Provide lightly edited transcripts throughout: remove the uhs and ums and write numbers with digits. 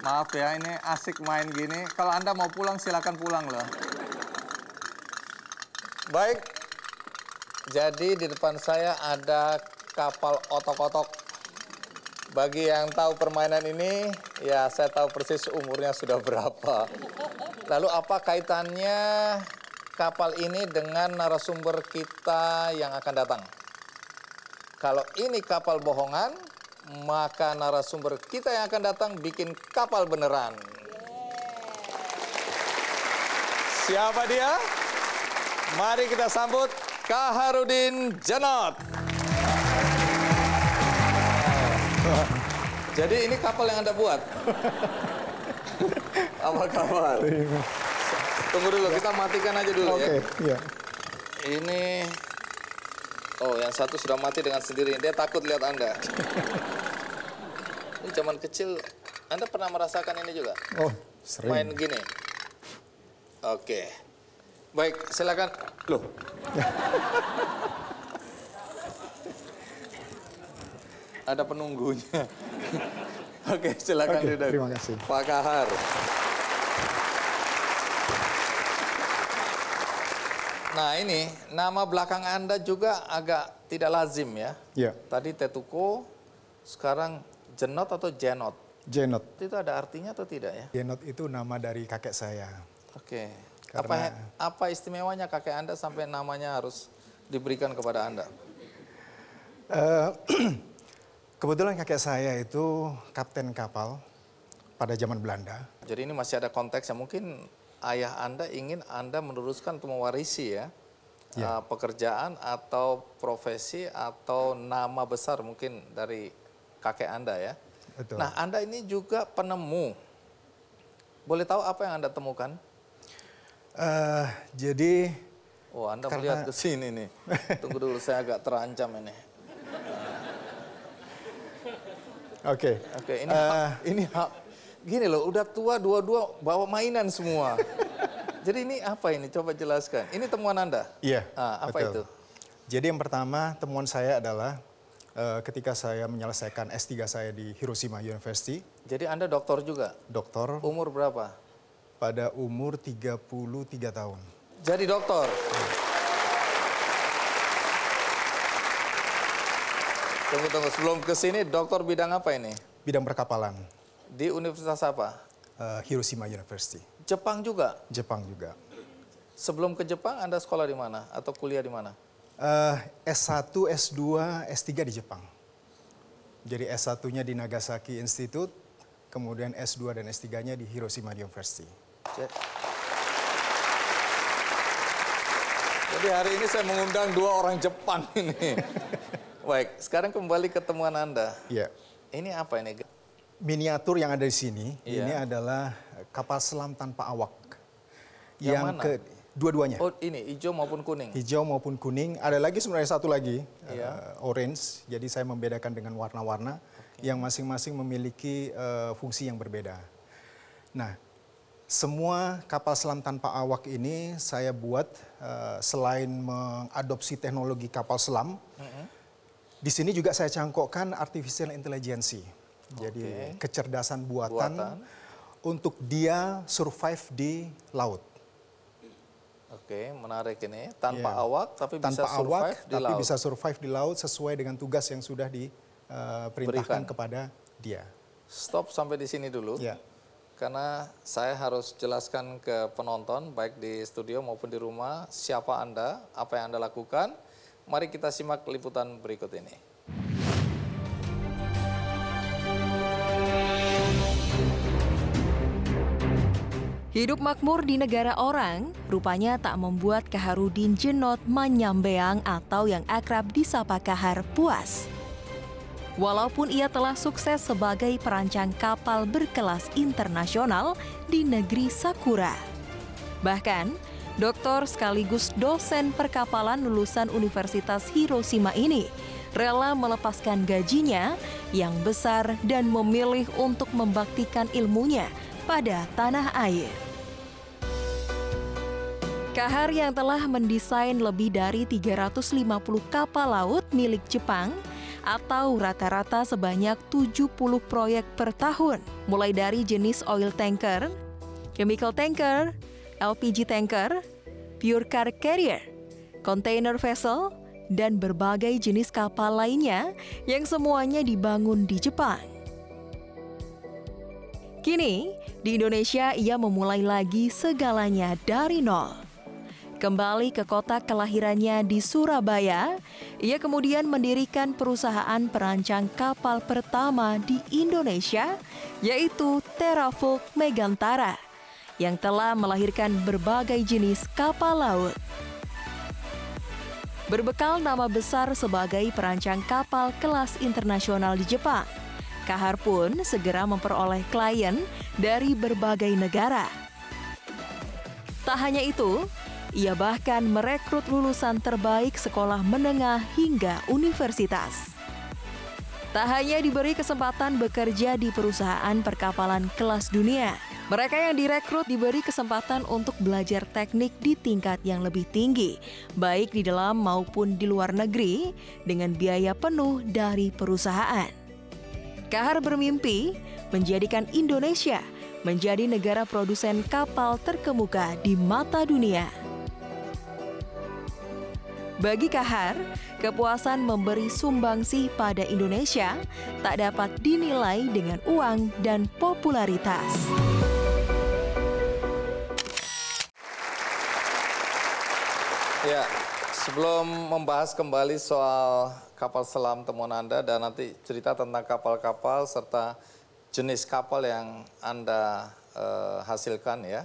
Maaf ya, ini asik main gini. Kalau Anda mau pulang, silakan pulang loh. Baik, jadi di depan saya ada kapal otok-otok. Bagi yang tahu permainan ini, ya saya tahu persis umurnya sudah berapa. Lalu apa kaitannya kapal ini dengan narasumber kita yang akan datang? Kalau ini kapal bohongan, maka narasumber kita yang akan datang bikin kapal beneran. Siapa dia? Mari kita sambut Kaharuddin Djenod. Jadi ini kapal yang Anda buat? Apa kabar? Tunggu dulu, kita matikan aja dulu ya. Oke. Ini... Oh, yang satu sudah mati dengan sendirinya. Dia takut lihat Anda. Ini zaman kecil, Anda pernah merasakan ini juga? Oh, sering. Main gini? Oke. Baik, silakan. Loh. Ada penunggunya. Oke, silakan. Oke, terima kasih. Pak Kahar. Nah ini, nama belakang Anda juga agak tidak lazim ya. Iya. Tadi Tetuko, sekarang Djenod atau Djenod? Djenod. Itu ada artinya atau tidak ya? Djenod itu nama dari kakek saya. Oke. Karena... Apa istimewanya kakek Anda sampai namanya harus diberikan kepada Anda? Kebetulan kakek saya itu kapten kapal pada zaman Belanda. Jadi ini masih ada konteksnya mungkin... Ayah Anda ingin Anda meneruskan atau mewarisi ya, ya. Pekerjaan atau profesi atau nama besar mungkin dari kakek Anda ya. Betul. Nah Anda ini juga penemu. Boleh tahu apa yang Anda temukan? Jadi... Oh Anda karena... melihat ke sini nih. Tunggu dulu saya agak terancam ini. Oke, ini hak. Gini loh, udah tua dua-dua bawa mainan semua. Jadi ini apa ini? Coba jelaskan. Ini temuan Anda? Iya. Ah, apa betul. Itu? Jadi yang pertama temuan saya adalah ketika saya menyelesaikan S3 saya di Hiroshima University. Jadi Anda doktor juga? Doktor. Umur berapa? Pada umur 33 tahun. Jadi doktor? Tunggu-tunggu, sebelum kesini doktor bidang apa ini? Bidang perkapalan. Di universitas apa? Hiroshima University. Jepang juga? Jepang juga. Sebelum ke Jepang Anda sekolah di mana? Atau kuliah di mana? S1, S2, S3 di Jepang. Jadi S1-nya di Nagasaki Institute, kemudian S2 dan S3-nya di Hiroshima University. Jadi hari ini saya mengundang dua orang Jepang ini. Baik, sekarang kembali ke temuan Anda. Iya. Ini apa ini? Miniatur yang ada di sini, iya. Ini adalah kapal selam tanpa awak. Yang mana? Dua-duanya. Oh ini, hijau maupun kuning? Hijau maupun kuning. Ada lagi sebenarnya satu lagi, iya. Orange. Jadi saya membedakan dengan warna-warna yang masing-masing memiliki fungsi yang berbeda. Nah, semua kapal selam tanpa awak ini saya buat selain mengadopsi teknologi kapal selam, di sini juga saya cangkokkan artificial intelligence. Jadi kecerdasan buatan untuk dia survive di laut. Oke, menarik ini. Tanpa awak tapi tanpa bisa survive awak, di laut. Tapi bisa survive di laut sesuai dengan tugas yang sudah diperintahkan kepada dia. Stop sampai di sini dulu. Ya. Karena saya harus jelaskan ke penonton baik di studio maupun di rumah siapa Anda, apa yang Anda lakukan. Mari kita simak liputan berikut ini. Hidup makmur di negara orang rupanya tak membuat Kaharuddin Djenod Menyambeang atau yang akrab disapa Kahar puas. Walaupun ia telah sukses sebagai perancang kapal berkelas internasional di negeri Sakura. Bahkan, doktor sekaligus dosen perkapalan lulusan Universitas Hiroshima ini rela melepaskan gajinya yang besar dan memilih untuk membaktikan ilmunya pada tanah air. Kahar yang telah mendesain lebih dari 350 kapal laut milik Jepang atau rata-rata sebanyak 70 proyek per tahun, mulai dari jenis oil tanker, chemical tanker, LPG tanker, pure car carrier, container vessel, dan berbagai jenis kapal lainnya yang semuanya dibangun di Jepang. Kini, di Indonesia ia memulai lagi segalanya dari nol. Kembali ke kota kelahirannya di Surabaya, ia kemudian mendirikan perusahaan perancang kapal pertama di Indonesia, yaitu Terafuk Megantara, yang telah melahirkan berbagai jenis kapal laut. Berbekal nama besar sebagai perancang kapal kelas internasional di Jepang, Kahar pun segera memperoleh klien dari berbagai negara. Tak hanya itu, ia bahkan merekrut lulusan terbaik sekolah menengah hingga universitas. Tak hanya diberi kesempatan bekerja di perusahaan perkapalan kelas dunia, mereka yang direkrut diberi kesempatan untuk belajar teknik di tingkat yang lebih tinggi, baik di dalam maupun di luar negeri, dengan biaya penuh dari perusahaan. Kahar bermimpi menjadikan Indonesia menjadi negara produsen kapal terkemuka di mata dunia. Bagi Kahar, kepuasan memberi sumbangsih pada Indonesia tak dapat dinilai dengan uang dan popularitas. Ya, sebelum membahas kembali soal kapal selam temuan Anda dan nanti cerita tentang kapal-kapal serta jenis kapal yang Anda hasilkan ya.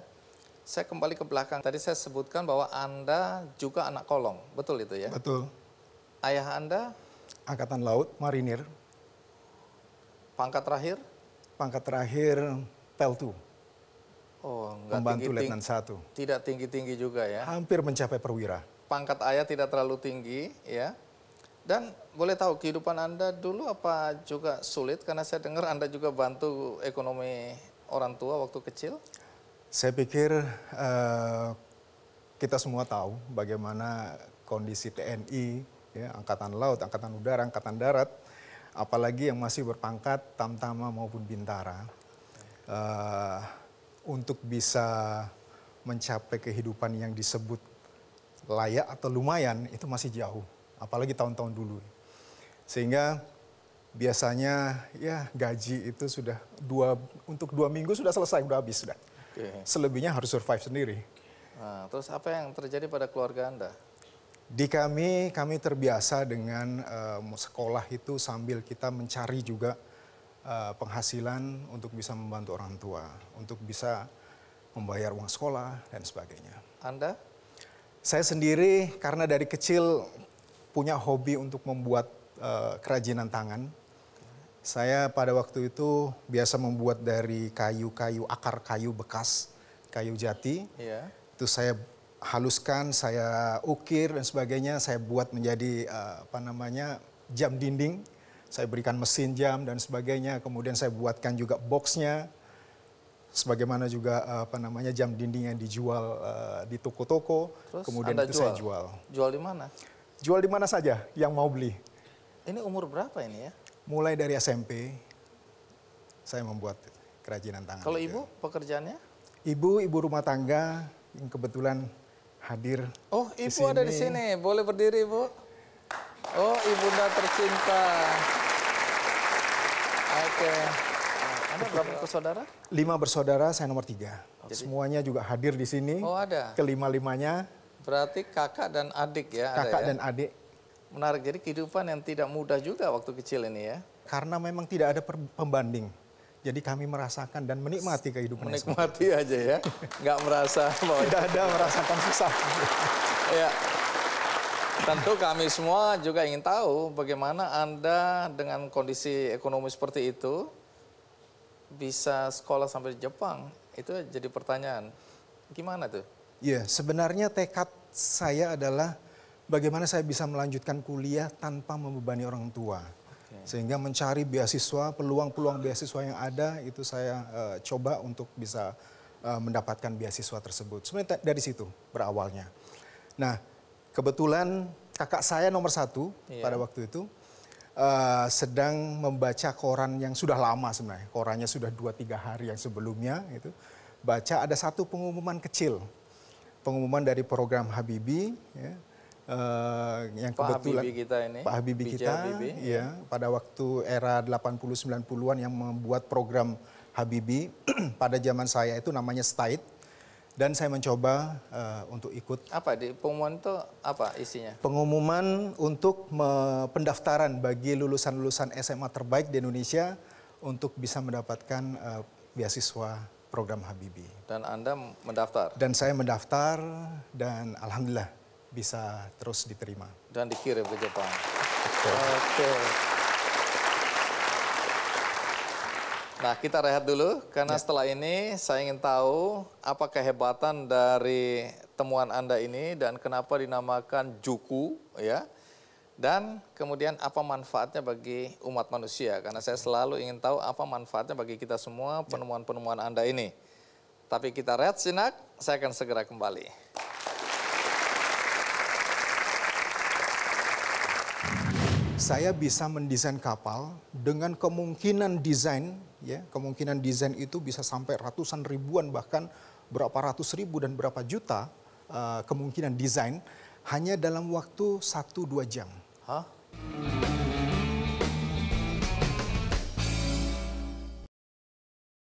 Saya kembali ke belakang. Tadi saya sebutkan bahwa Anda juga anak kolong, betul itu ya? Betul. Ayah Anda? Angkatan Laut, marinir. Pangkat terakhir? Pangkat terakhir Peltu. Oh, pembantu Letnan 1. Tidak tinggi-tinggi juga ya? Hampir mencapai perwira. Pangkat ayah tidak terlalu tinggi ya. Dan boleh tahu kehidupan Anda dulu apa juga sulit? Karena saya dengar Anda juga bantu ekonomi orang tua waktu kecil. Saya pikir kita semua tahu bagaimana kondisi TNI, ya, Angkatan Laut, Angkatan Udara, Angkatan Darat, apalagi yang masih berpangkat tamtama maupun bintara. Untuk bisa mencapai kehidupan yang disebut layak atau lumayan itu masih jauh. Apalagi tahun-tahun dulu. Sehingga biasanya ya gaji itu sudah untuk dua minggu sudah selesai, sudah habis. Sudah. Okay. Selebihnya harus survive sendiri. Nah, terus apa yang terjadi pada keluarga Anda? Di kami terbiasa dengan sekolah itu sambil kita mencari juga penghasilan untuk bisa membantu orang tua. Untuk bisa membayar uang sekolah dan sebagainya. Anda? Saya sendiri karena dari kecil punya hobi untuk membuat kerajinan tangan. Saya pada waktu itu biasa membuat dari kayu-kayu, akar kayu bekas, kayu jati. Yeah. Itu saya haluskan, saya ukir dan sebagainya, saya buat menjadi jam dinding. Saya berikan mesin jam dan sebagainya, kemudian saya buatkan juga boxnya. Sebagaimana juga jam dinding yang dijual di toko-toko, kemudian itu saya jual. Jual di mana? Jual di mana saja yang mau beli. Ini umur berapa ini ya? Mulai dari SMP saya membuat kerajinan tangan. Kalau ibu pekerjaannya? Ibu rumah tangga yang kebetulan hadir. Oh, ibu ada di sini. Boleh berdiri, Bu. Oh, ibunda tercinta. Oke. Anda berapa bersaudara? 5 bersaudara, saya nomor 3. Jadi... semuanya juga hadir di sini. Oh, ada. Kelima-limanya. Berarti kakak dan adik ya? Kakak dan adik. Menarik, jadi kehidupan yang tidak mudah juga waktu kecil ini ya? Karena memang tidak ada pembanding. Jadi kami merasakan dan menikmati kehidupan. Menikmati aja ya? Nggak merasa. Tidak ada merasakan susah. Ya. Tentu kami semua juga ingin tahu bagaimana Anda dengan kondisi ekonomi seperti itu bisa sekolah sampai di Jepang. Itu jadi pertanyaan. Gimana tuh? Ya, sebenarnya tekad saya adalah bagaimana saya bisa melanjutkan kuliah tanpa membebani orang tua. Okay. Sehingga mencari beasiswa, peluang-peluang beasiswa yang ada, itu saya coba untuk bisa mendapatkan beasiswa tersebut. Sebenarnya dari situ berawalnya. Nah, kebetulan kakak saya nomor 1 pada waktu itu, sedang membaca koran yang sudah lama sebenarnya. Korannya sudah 2-3 hari yang sebelumnya gitu. Baca, ada satu pengumuman kecil. Pengumuman dari program Habibie ya. Yang Pak kebetulan Habibie kita ini, Pak Habibie kita Habibie, ya, pada waktu era 80-90-an yang membuat program Habibie pada zaman saya itu namanya STAID, dan saya mencoba untuk ikut. Apa di pengumuman itu apa isinya? Pengumuman untuk pendaftaran bagi lulusan-lulusan SMA terbaik di Indonesia untuk bisa mendapatkan beasiswa program Habibie. Dan Anda mendaftar? Dan saya mendaftar dan alhamdulillah bisa terus diterima. Dan dikirim ke Jepang. Oke. Okay. Nah, kita rehat dulu karena ya, setelah ini saya ingin tahu apa kehebatan dari temuan Anda ini dan kenapa dinamakan Juku ya. Dan kemudian apa manfaatnya bagi umat manusia, karena saya selalu ingin tahu apa manfaatnya bagi kita semua penemuan-penemuan Anda ini. Tapi kita rehat sejenak, saya akan segera kembali. Saya bisa mendesain kapal dengan kemungkinan desain, ya, kemungkinan desain itu bisa sampai ratusan ribuan, bahkan berapa ratus ribu dan berapa juta kemungkinan desain hanya dalam waktu 1-2 jam. Hah?